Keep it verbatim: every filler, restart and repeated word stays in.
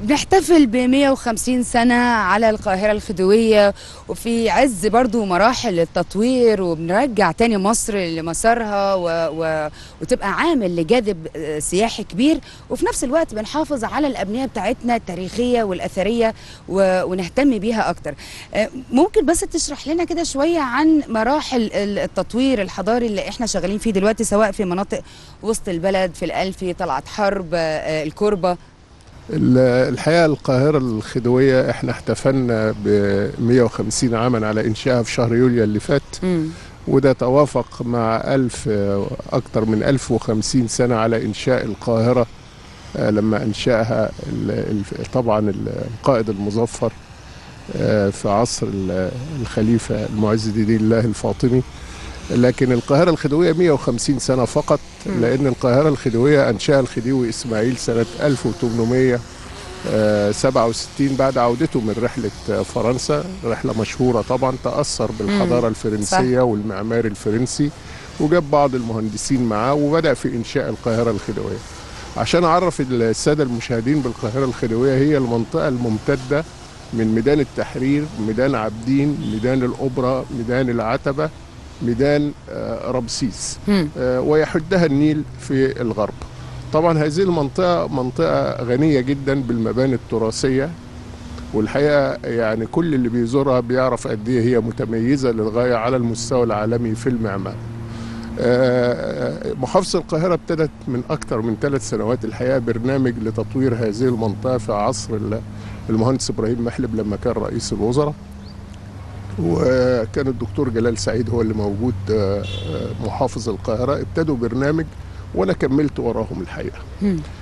بنحتفل ب مئة وخمسين سنة على القاهرة الخديوية، وفي عز برضو مراحل التطوير، وبنرجع تاني مصر لمسارها و... و... وتبقى عامل لجذب سياحي كبير، وفي نفس الوقت بنحافظ على الأبنية بتاعتنا التاريخية والأثرية و... ونهتم بيها أكتر. ممكن بس تشرح لنا كده شوية عن مراحل التطوير الحضاري اللي احنا شغالين فيه دلوقتي، سواء في مناطق وسط البلد، في الألفي، طلعت حرب، الكربة؟ الحقيقة القاهرة الخديوية احنا احتفلنا ب مئة وخمسين عاما على انشائها في شهر يوليو اللي فات، م. وده توافق مع ألف اكتر من ألف وخمسين سنة على انشاء القاهرة لما انشاها طبعا القائد المظفر في عصر الخليفة المعز الدين الله الفاطمي. لكن القاهرة الخديوية مئة وخمسين سنة فقط، لأن القاهرة الخديوية أنشأها الخديوي إسماعيل سنة ألف وثمانمئة وسبعة وستين بعد عودته من رحلة فرنسا، رحلة مشهورة طبعا، تأثر بالحضارة الفرنسية والمعمار الفرنسي، وجاب بعض المهندسين معاه وبدأ في إنشاء القاهرة الخديوية. عشان أعرف السادة المشاهدين بالقاهرة الخديوية، هي المنطقة الممتدة من ميدان التحرير، ميدان عابدين، ميدان الأوبرا، ميدان العتبة، ميدان رمسيس، ويحدها النيل في الغرب. طبعا هذه المنطقة منطقة غنية جدا بالمباني التراثية، والحقيقة يعني كل اللي بيزورها بيعرف قد ايه هي متميزة للغاية على المستوى العالمي في المعمار. محافظة القاهرة ابتدت من أكثر من ثلاث سنوات الحقيقة برنامج لتطوير هذه المنطقة في عصر المهندس إبراهيم محلب لما كان رئيس الوزراء، وكان الدكتور جلال سعيد هو اللي موجود محافظ القاهرة، ابتدوا برنامج وأنا كملت وراهم الحقيقة.